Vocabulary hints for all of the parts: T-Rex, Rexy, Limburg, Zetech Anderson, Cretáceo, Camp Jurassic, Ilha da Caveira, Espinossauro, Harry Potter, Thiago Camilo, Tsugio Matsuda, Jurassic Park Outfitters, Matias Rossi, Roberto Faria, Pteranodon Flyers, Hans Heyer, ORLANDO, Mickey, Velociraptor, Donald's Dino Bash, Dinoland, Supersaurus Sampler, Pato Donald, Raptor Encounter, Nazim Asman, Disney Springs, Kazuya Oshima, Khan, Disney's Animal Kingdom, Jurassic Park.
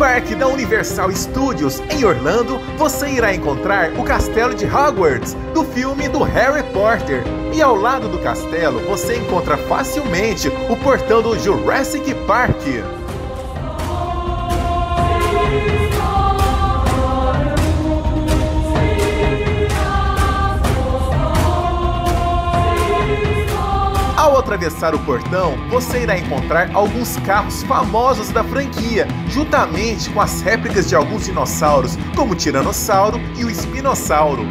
parque da Universal Studios em Orlando, você irá encontrar o castelo de Hogwarts, do filme do Harry Potter. E ao lado do castelo, você encontra facilmente o portão do Jurassic Park. Ao atravessar o portão, você irá encontrar alguns carros famosos da franquia, juntamente com as réplicas de alguns dinossauros, como o Tiranossauro e o Espinossauro.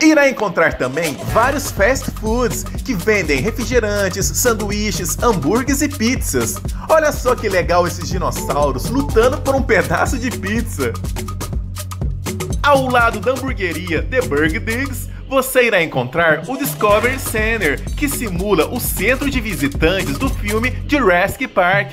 Irá encontrar também vários fast foods que vendem refrigerantes, sanduíches, hambúrgueres e pizzas. Olha só que legal esses dinossauros lutando por um pedaço de pizza. Ao lado da hamburgueria The Burger Digs, você irá encontrar o Discovery Center, que simula o centro de visitantes do filme Jurassic Park.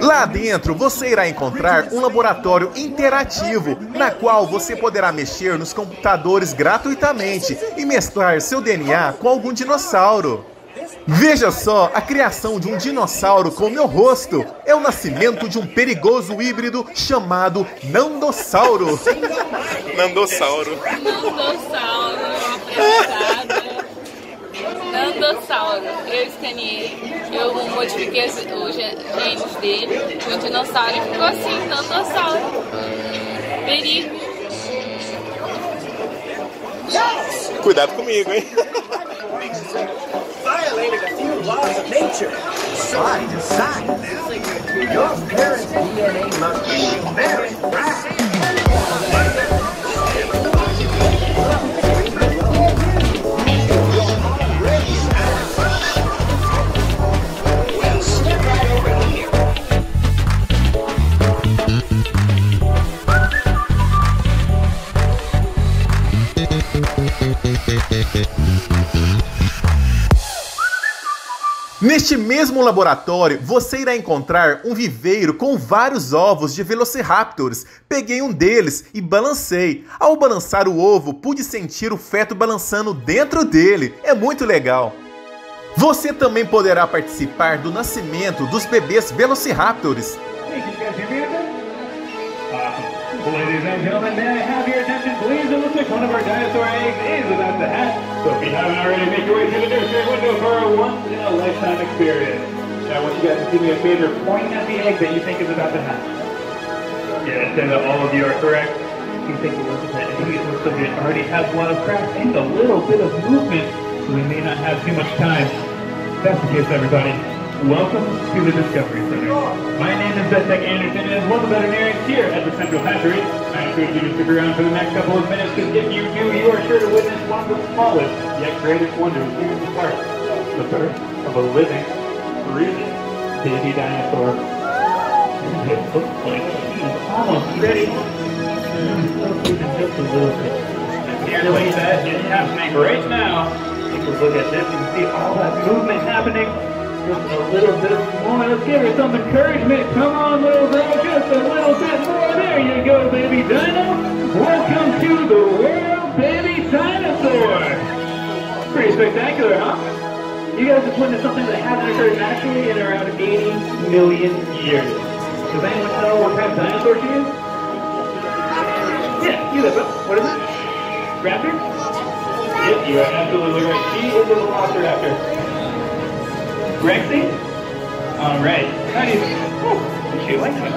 Lá dentro, você irá encontrar um laboratório interativo, na qual você poderá mexer nos computadores gratuitamente e mesclar seu DNA com algum dinossauro. Veja só a criação de um dinossauro com meu rosto. É o nascimento de um perigoso híbrido chamado Nandossauro. Nandossauro. Nandossauro, apresentada. Nandossauro, eu escaneei. Eu modifiquei os genes dele, o dinossauro ficou assim, Nandossauro. Perigo. Cuidado comigo, hein? Neste mesmo laboratório, você irá encontrar um viveiro com vários ovos de Velociraptors. Peguei um deles e balancei. Ao balançar o ovo, pude sentir o feto balançando dentro dele. É muito legal. Você também poderá participar do nascimento dos bebês Velociraptors. Ladies and gentlemen, may I have your attention, please? It looks like one of our dinosaur eggs is about to hatch. So if you haven't already, make your way to the nursery window for a once-in-a-lifetime experience. Now, I want you guys to do me a favor, point at the egg that you think is about to hatch. Yes, and all of you are correct. You think it looks like the egg subject already has a lot of cracks and a little bit of movement, so we may not have too much time. That's the case, everybody. Welcome to the Discovery Center. My name is Zetech Anderson, and as one of the veterinarians here at the Central Hatchery, I encourage you to stick around for the next couple of minutes, because if you do, you are sure to witness one of the smallest, yet greatest wonders here in the park. The birth of a living, breathing, baby dinosaur. And it looks like he's almost ready. Just a little bit. And here manipulate that. It's happening right now. You can look at this and see all that movement happening. Just a little bit of more. Let's give her some encouragement. Come on, little bro. Just a little bit more. There you go, baby dino. Welcome to the world, baby dinosaur. Pretty spectacular, huh? You guys have pointed to something that hasn't occurred naturally in around 80 million years. Does anyone know what kind of dinosaur she is? Yeah, you live up. What is it? Raptor? Yep, you are absolutely right. She is a Velociraptor. Rexy? Alright. Oh, she likes it.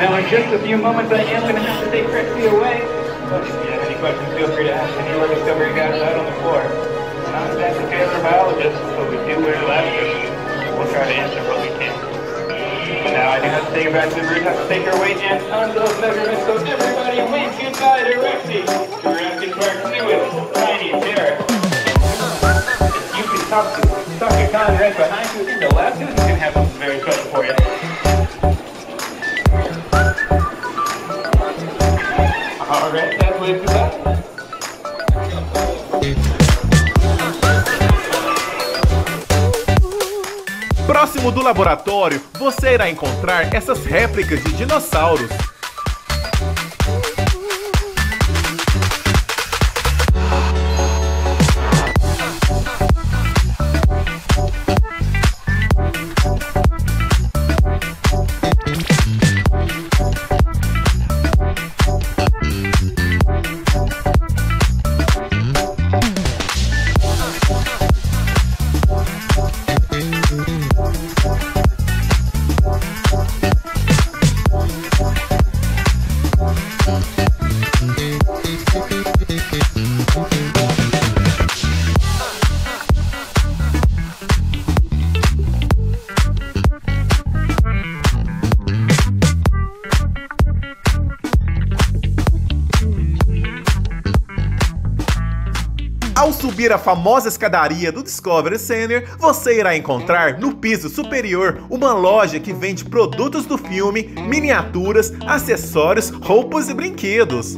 Now in just a few moments I am going to have to take Rexy away. But if you have any questions, feel free to ask any of our Discovery guys out on the floor. We're not exactly favorite biologists, but we do wear lab coats. We'll try to answer what we can. Now I do have to take her back to the room, have to take her weight and tons of measurements, so everybody wave goodbye to Rexy. Jurassic Park's newest tiny parrot. You can talk to Dr. Khan right behind you in the lab too, he's going to have something very special for you. Alright, that's way too bad. Próximo do laboratório, você irá encontrar essas réplicas de dinossauros. Ao subir a famosa escadaria do Discovery Center, você irá encontrar no piso superior uma loja que vende produtos do filme, miniaturas, acessórios, roupas e brinquedos.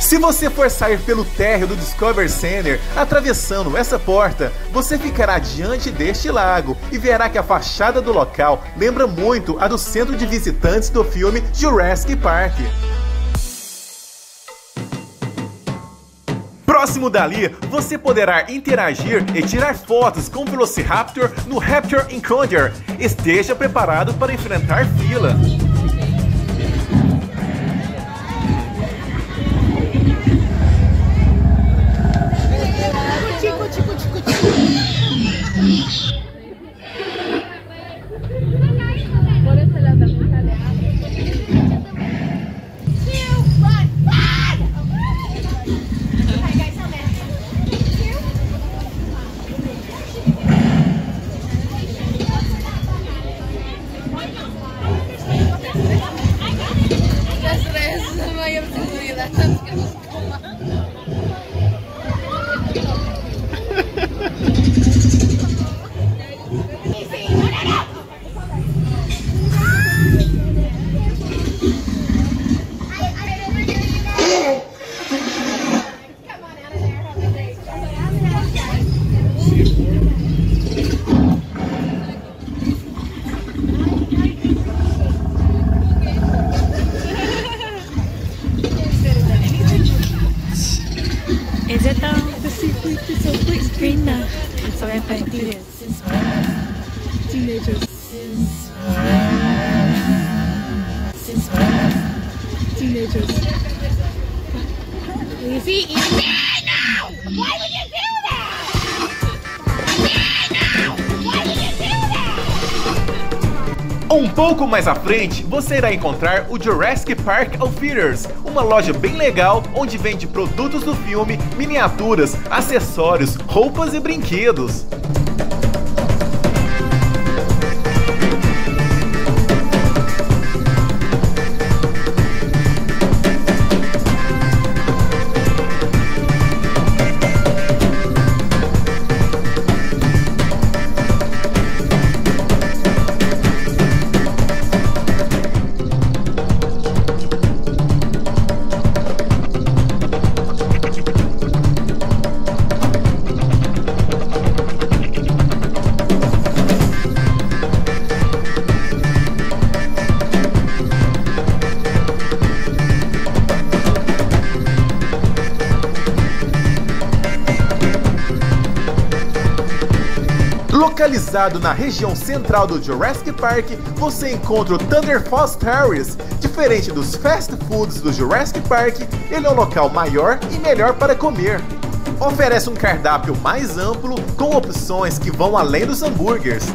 Se você for sair pelo térreo do Discovery Center, atravessando essa porta, você ficará diante deste lago e verá que a fachada do local lembra muito a do centro de visitantes do filme Jurassic Park. Próximo dali, você poderá interagir e tirar fotos com o Velociraptor no Raptor Encounter. Esteja preparado para enfrentar fila. Is it the seafood? It's a big screen now. It's a vampire teenagers. You see? Now! Why would you do that? Now! Why would you do that? Um pouco mais à frente, você irá encontrar o Jurassic Park Outfitters, uma loja bem legal onde vende produtos do filme, miniaturas, acessórios, roupas e brinquedos. Localizado na região central do Jurassic Park, você encontra o Thunder Falls Terrace. Diferente dos fast foods do Jurassic Park, ele é um local maior e melhor para comer. Oferece um cardápio mais amplo, com opções que vão além dos hambúrgueres.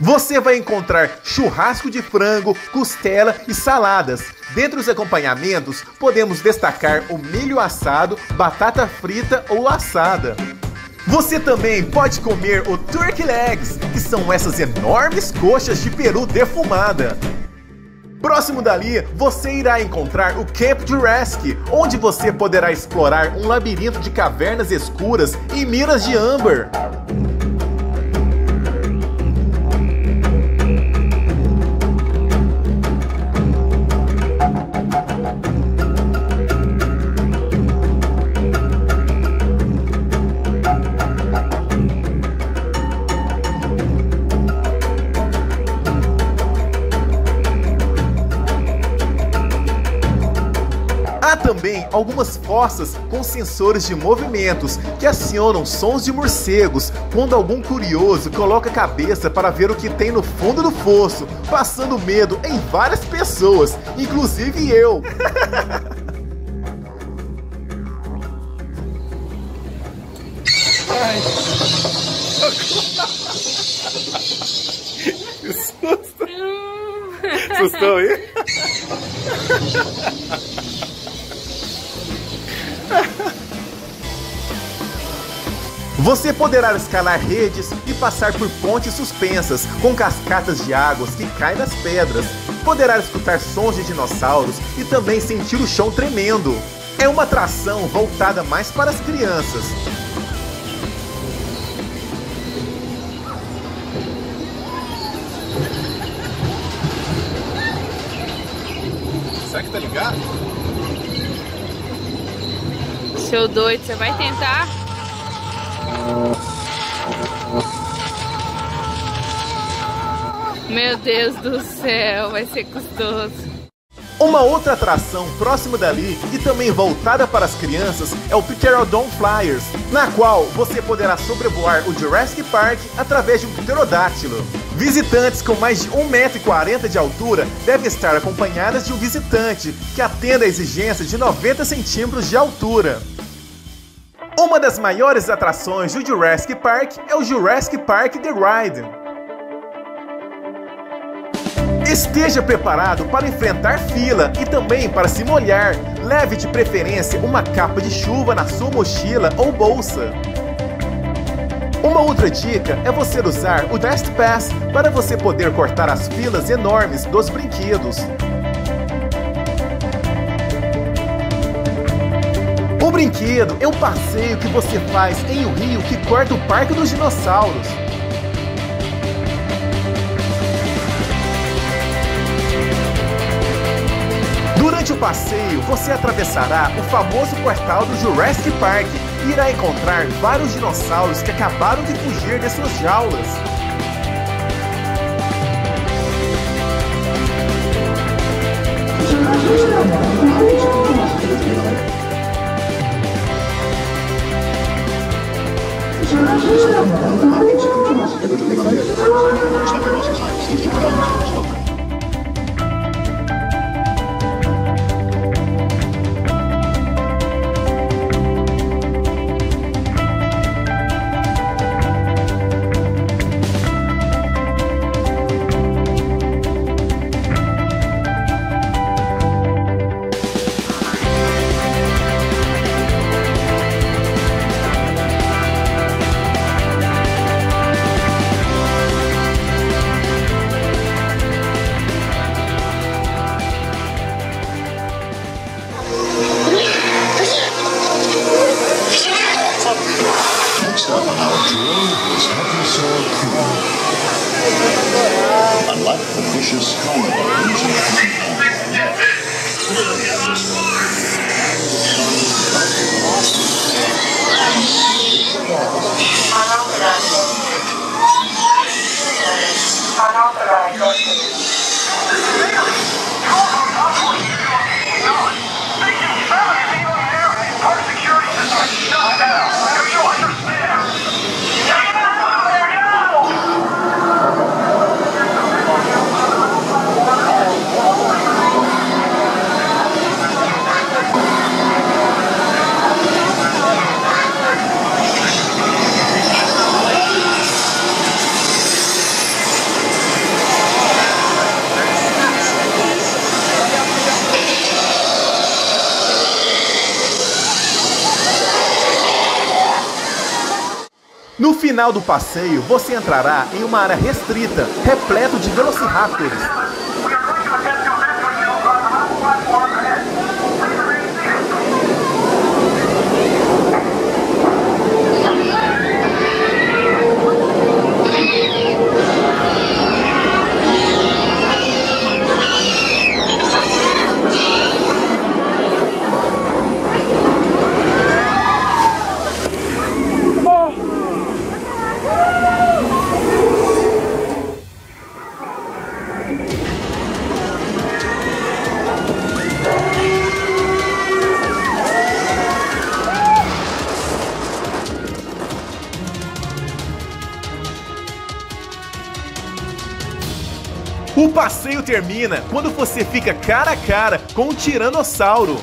Você vai encontrar churrasco de frango, costela e saladas. Dentre os acompanhamentos, podemos destacar o milho assado, batata frita ou assada. Você também pode comer o Turkey Legs, que são essas enormes coxas de peru defumada. Próximo dali, você irá encontrar o Camp Jurassic, onde você poderá explorar um labirinto de cavernas escuras e minas de âmbar. Também algumas forças com sensores de movimentos que acionam sons de morcegos quando algum curioso coloca a cabeça para ver o que tem no fundo do fosso, passando medo em várias pessoas, inclusive eu. Ai. Que susto. Assustou aí? Você poderá escalar redes e passar por pontes suspensas com cascatas de águas que caem nas pedras. Poderá escutar sons de dinossauros e também sentir o chão tremendo. É uma atração voltada mais para as crianças. Será que tá ligado? Seu doido, você vai tentar? Meu Deus do céu, vai ser custoso. Uma outra atração próxima dali e também voltada para as crianças é o Pteranodon Flyers, na qual você poderá sobrevoar o Jurassic Park através de um pterodáctilo. Visitantes com mais de 1,40 m de altura devem estar acompanhadas de um visitante que atenda a exigência de 90 cm de altura. Uma das maiores atrações do Jurassic Park é o Jurassic Park The Ride. Esteja preparado para enfrentar fila e também para se molhar. Leve de preferência uma capa de chuva na sua mochila ou bolsa. Uma outra dica é você usar o Fast Pass para você poder cortar as filas enormes dos brinquedos. O brinquedo é um passeio que você faz em um rio que corta o Parque dos Dinossauros. Durante o passeio, você atravessará o famoso portal do Jurassic Park e irá encontrar vários dinossauros que acabaram de fugir de suas jaulas. No final do passeio, você entrará em uma área restrita, repleta de velociraptors. O passeio termina quando você fica cara a cara com um tiranossauro.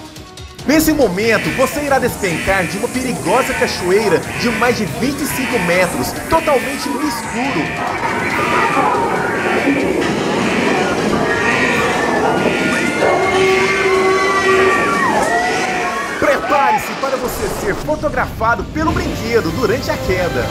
Nesse momento, você irá despencar de uma perigosa cachoeira de mais de 25 metros, totalmente no escuro. Prepare-se para você ser fotografado pelo brinquedo durante a queda.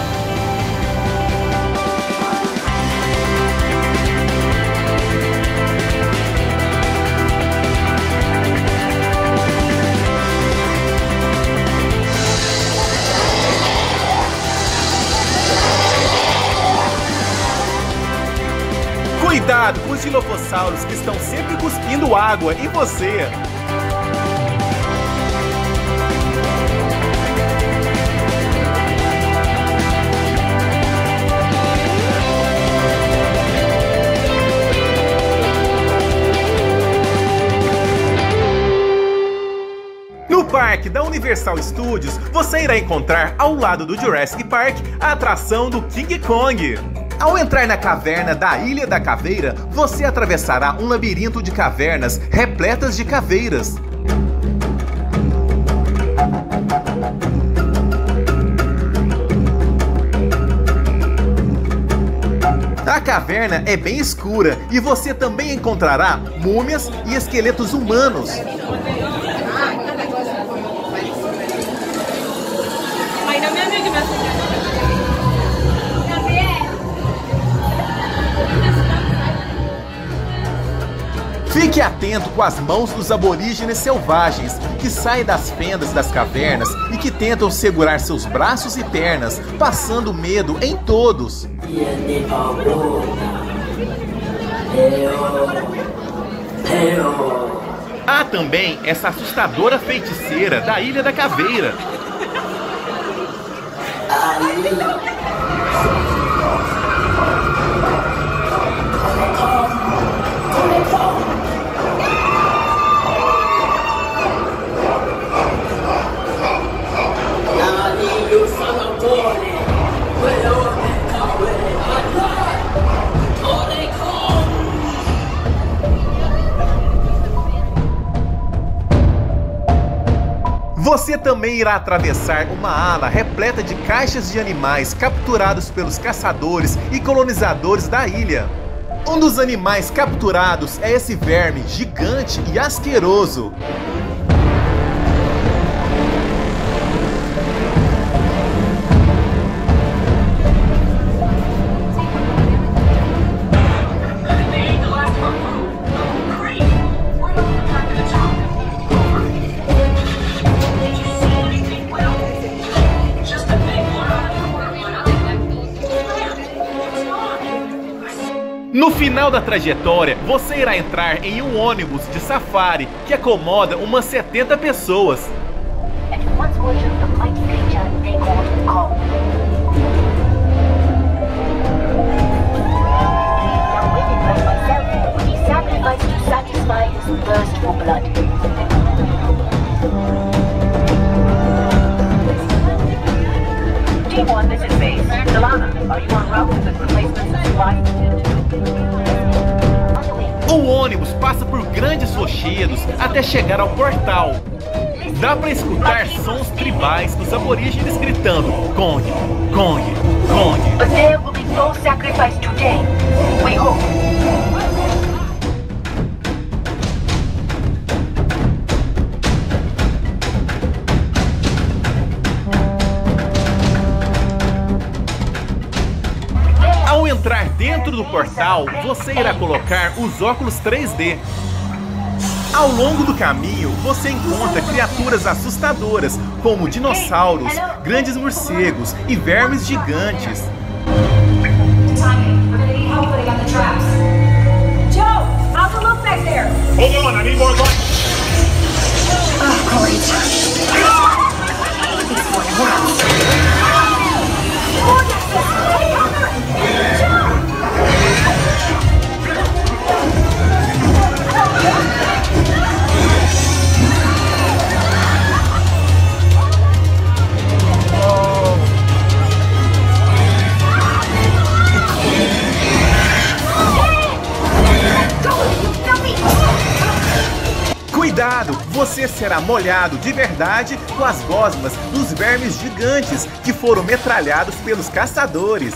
Cuidado com os dilofossauros que estão sempre cuspindo água em você! No parque da Universal Studios, você irá encontrar ao lado do Jurassic Park a atração do King Kong. Ao entrar na caverna da Ilha da Caveira, você atravessará um labirinto de cavernas repletas de caveiras. A caverna é bem escura e você também encontrará múmias e esqueletos humanos. Fique atento com as mãos dos aborígenes selvagens, que saem das fendas das cavernas e que tentam segurar seus braços e pernas, passando medo em todos. Há também essa assustadora feiticeira da Ilha da Caveira. Fala agora! também irá atravessar uma ala repleta de caixas de animais capturados pelos caçadores e colonizadores da ilha. Um dos animais capturados é esse verme gigante e asqueroso. No final da trajetória, você irá entrar em um ônibus de safari que acomoda umas 70 pessoas. O ônibus passa por grandes rochedos até chegar ao portal. Dá para escutar sons tribais dos aborígenes gritando Kong, Kong, Kong. Mas there will be no sacrifice today. We hope. Ao entrar dentro do portal, você irá colocar os óculos 3D. Ao longo do caminho, você encontra criaturas assustadoras, como dinossauros, grandes morcegos e vermes gigantes. Cuidado, você será molhado de verdade com as gosmas dos vermes gigantes que foram metralhados pelos caçadores.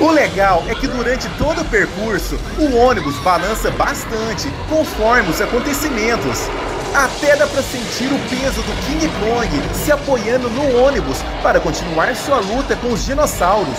O legal é que durante todo o percurso, o ônibus balança bastante, conforme os acontecimentos. Até dá para sentir o peso do King Kong se apoiando no ônibus para continuar sua luta com os dinossauros.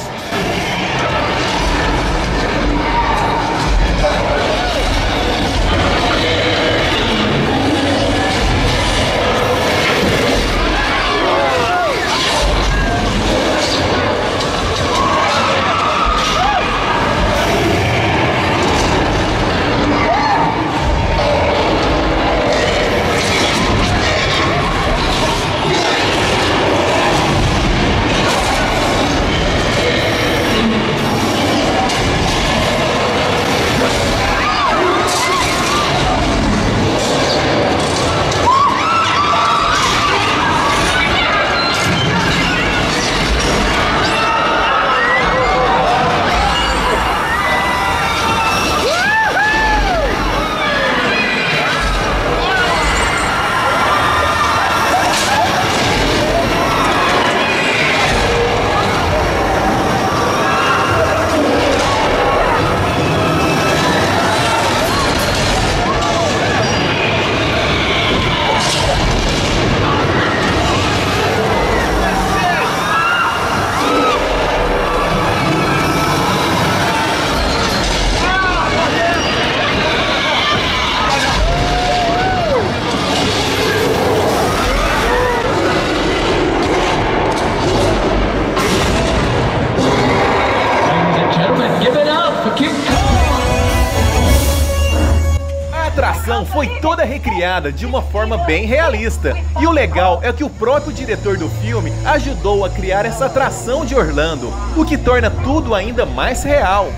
atração foi toda recriada de uma forma bem realista. E o legal é que o próprio diretor do filme ajudou a criar essa atração de Orlando, o que torna tudo ainda mais real.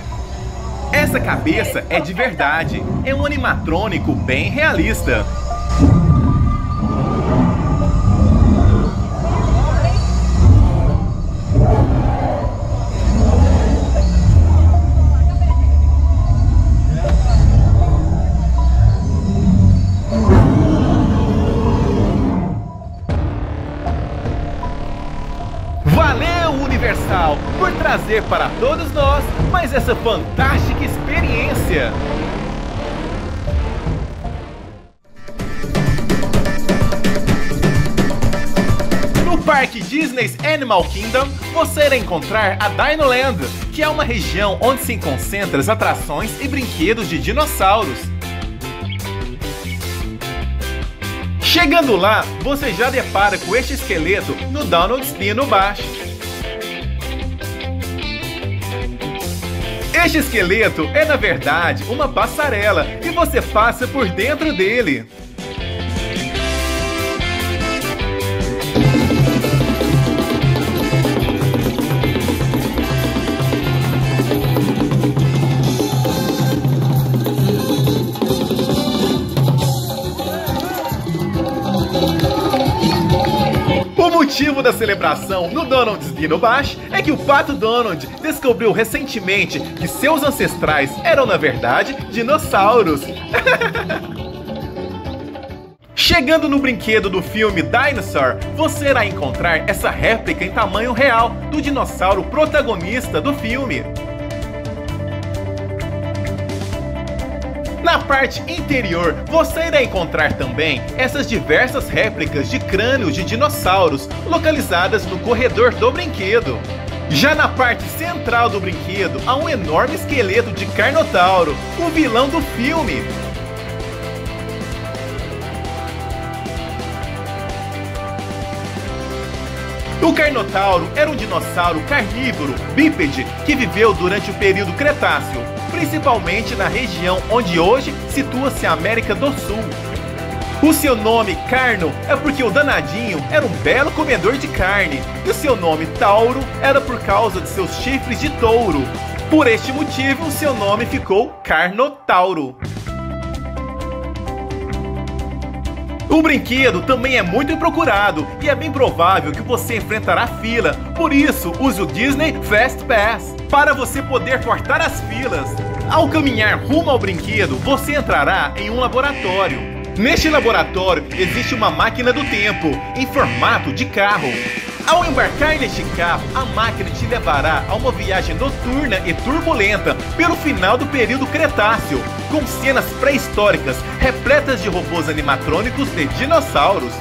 Essa cabeça é de verdade, é um animatrônico bem realista. Por trazer para todos nós mais essa fantástica experiência. No Parque Disney's Animal Kingdom, você irá encontrar a Dinoland, que é uma região onde se concentram as atrações e brinquedos de dinossauros. Chegando lá, você já depara com este esqueleto no Donald's Dino Bash. Este esqueleto é, na verdade, uma passarela e você passa por dentro dele. O motivo da celebração no Donald's Dino Bash é que o Pato Donald descobriu recentemente que seus ancestrais eram, na verdade, dinossauros. Chegando no brinquedo do filme Dinosaur, você irá encontrar essa réplica em tamanho real do dinossauro protagonista do filme. Na parte interior, você irá encontrar também essas diversas réplicas de crânios de dinossauros localizadas no corredor do brinquedo. Já na parte central do brinquedo, há um enorme esqueleto de Carnotauro, o vilão do filme. O Carnotauro era um dinossauro carnívoro, bípede, que viveu durante o período Cretáceo, principalmente na região onde hoje situa-se a América do Sul. O seu nome, Carno, é porque o danadinho era um belo comedor de carne, e o seu nome, Tauro, era por causa de seus chifres de touro. Por este motivo, o seu nome ficou Carnotauro. O brinquedo também é muito procurado e é bem provável que você enfrentará fila, por isso use o Disney Fast Pass para você poder cortar as filas. Ao caminhar rumo ao brinquedo, você entrará em um laboratório. Neste laboratório existe uma máquina do tempo, em formato de carro. Ao embarcar neste carro, a máquina te levará a uma viagem noturna e turbulenta pelo final do período Cretáceo, com cenas pré-históricas repletas de robôs animatrônicos e dinossauros.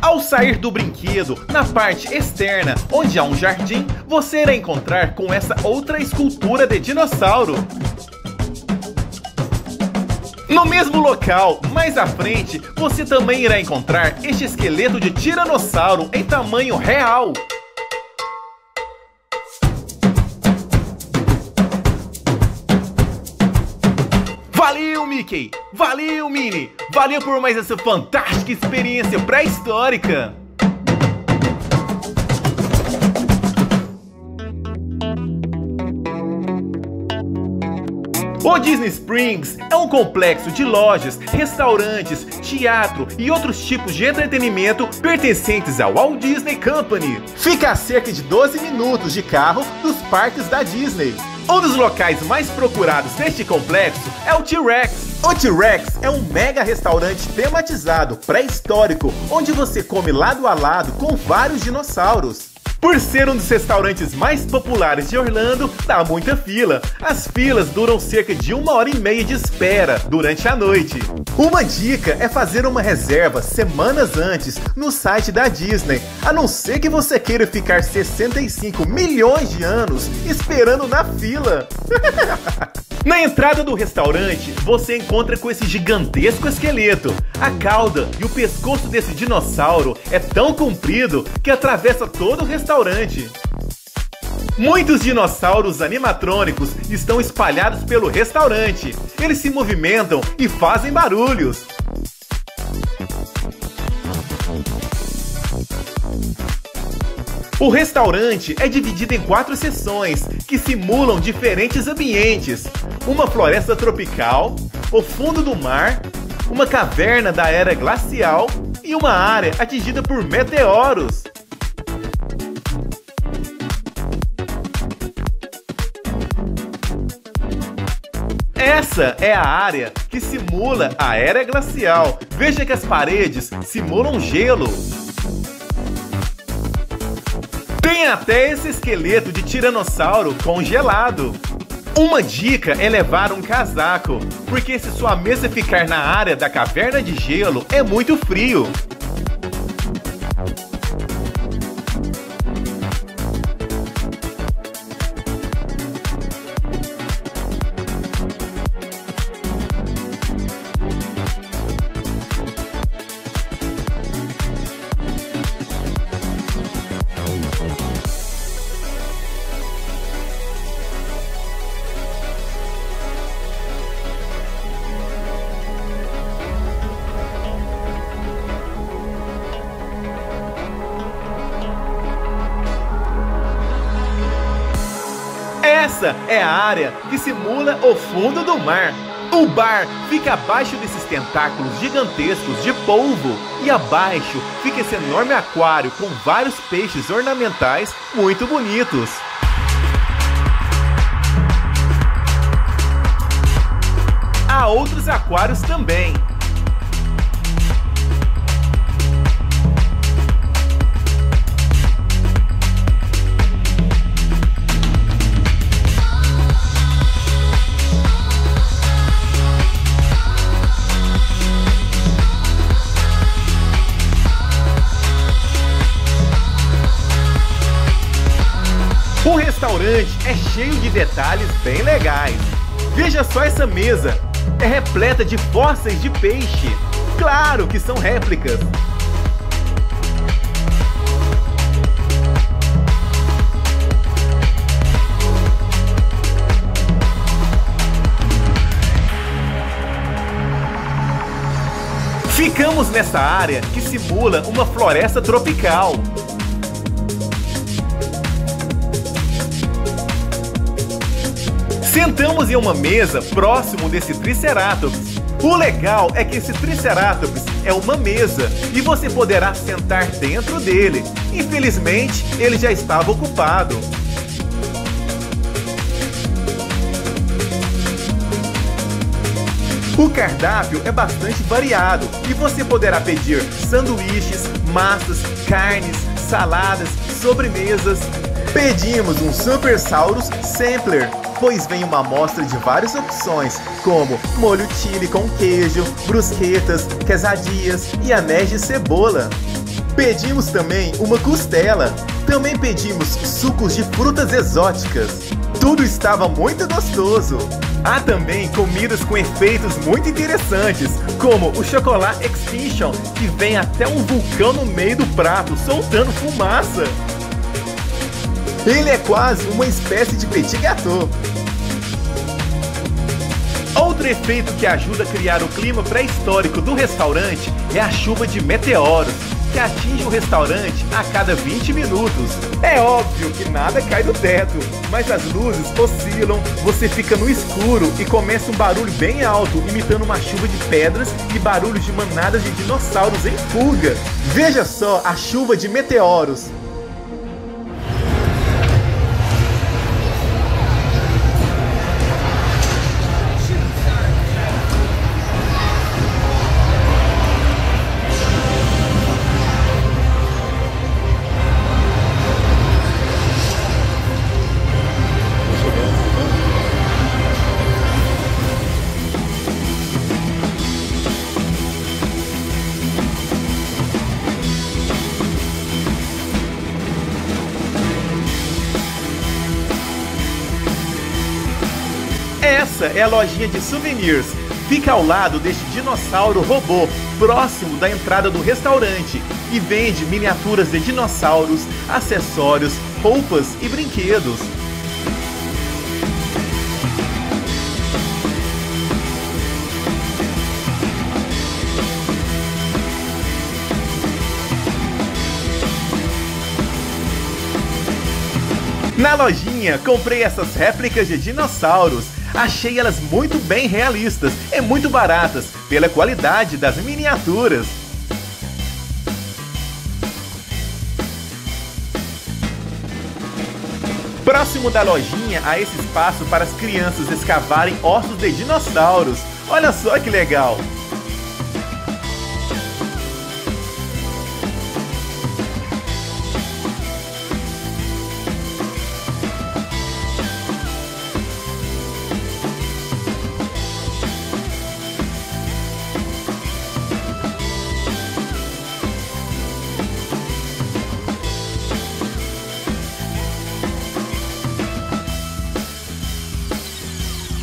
Ao sair do brinquedo, na parte externa, onde há um jardim, você irá encontrar com essa outra escultura de dinossauro. No mesmo local, mais à frente, você também irá encontrar este esqueleto de tiranossauro em tamanho real. Valeu, Mickey! Valeu, Minnie! Valeu por mais essa fantástica experiência pré-histórica! O Disney Springs é um complexo de lojas, restaurantes, teatro e outros tipos de entretenimento pertencentes ao Walt Disney Company. Fica a cerca de 12 minutos de carro dos parques da Disney. Um dos locais mais procurados neste complexo é o T-Rex. O T-Rex é um mega restaurante tematizado pré-histórico, onde você come lado a lado com vários dinossauros. Por ser um dos restaurantes mais populares de Orlando, dá muita fila. As filas duram cerca de 1h30 de espera durante a noite. Uma dica é fazer uma reserva semanas antes no site da Disney, a não ser que você queira ficar 65 milhões de anos esperando na fila. Na entrada do restaurante, você encontra com esse gigantesco esqueleto. A cauda e o pescoço desse dinossauro é tão comprido que atravessa todo o restaurante. Muitos dinossauros animatrônicos estão espalhados pelo restaurante. Eles se movimentam e fazem barulhos. O restaurante é dividido em 4 seções, que simulam diferentes ambientes. Uma floresta tropical, o fundo do mar, uma caverna da era glacial e uma área atingida por meteoros. Essa é a área que simula a era glacial. Veja que as paredes simulam gelo. Tem até esse esqueleto de tiranossauro congelado. Uma dica é levar um casaco, porque se sua mesa ficar na área da caverna de gelo, é muito frio. Essa é a área que simula o fundo do mar. O bar fica abaixo desses tentáculos gigantescos de polvo e abaixo fica esse enorme aquário com vários peixes ornamentais muito bonitos. Há outros aquários também. O restaurante é cheio de detalhes bem legais. Veja só essa mesa, é repleta de fósseis de peixe. Claro que são réplicas. Ficamos nessa área que simula uma floresta tropical. Sentamos em uma mesa próximo desse Triceratops. O legal é que esse Triceratops é uma mesa e você poderá sentar dentro dele. Infelizmente, ele já estava ocupado. O cardápio é bastante variado e você poderá pedir sanduíches, massas, carnes, saladas, sobremesas. Pedimos um Supersaurus Sampler, pois vem uma amostra de várias opções, como molho chili com queijo, brusquetas, quesadillas e anéis de cebola. Pedimos também uma costela. Também pedimos sucos de frutas exóticas. Tudo estava muito gostoso. Há também comidas com efeitos muito interessantes, como o chocolate Extinction, que vem até um vulcão no meio do prato, soltando fumaça. Ele é quase uma espécie de petit gâteau. Outro efeito que ajuda a criar o clima pré-histórico do restaurante é a chuva de meteoros, que atinge o restaurante a cada 20 minutos. É óbvio que nada cai do teto, mas as luzes oscilam, você fica no escuro e começa um barulho bem alto, imitando uma chuva de pedras e barulhos de manadas de dinossauros em fuga. Veja só a chuva de meteoros. Essa é a lojinha de souvenirs, fica ao lado deste dinossauro robô, próximo da entrada do restaurante, e vende miniaturas de dinossauros, acessórios, roupas e brinquedos. Na lojinha, comprei essas réplicas de dinossauros. Achei elas muito bem realistas e muito baratas, pela qualidade das miniaturas. Próximo da lojinha, há esse espaço para as crianças escavarem ossos de dinossauros. Olha só que legal!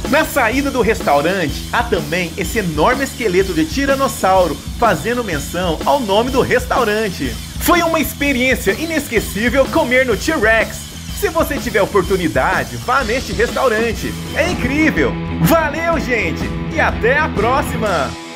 Na saída do restaurante, há também esse enorme esqueleto de Tiranossauro, fazendo menção ao nome do restaurante. Foi uma experiência inesquecível comer no T-Rex. Se você tiver oportunidade, vá neste restaurante. É incrível! Valeu, gente! E até a próxima!